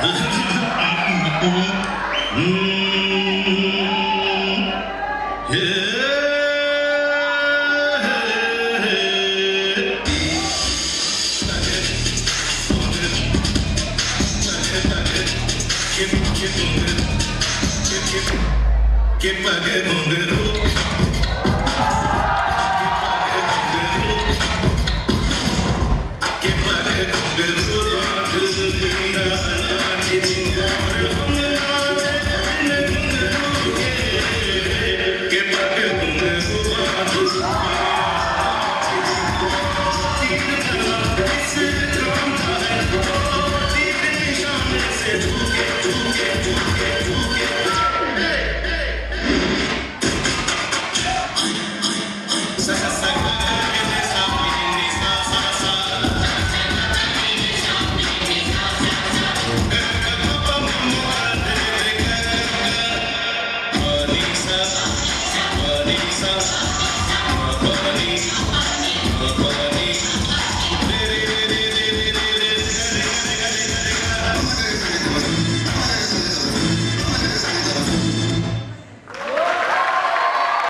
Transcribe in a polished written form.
Hey, hey.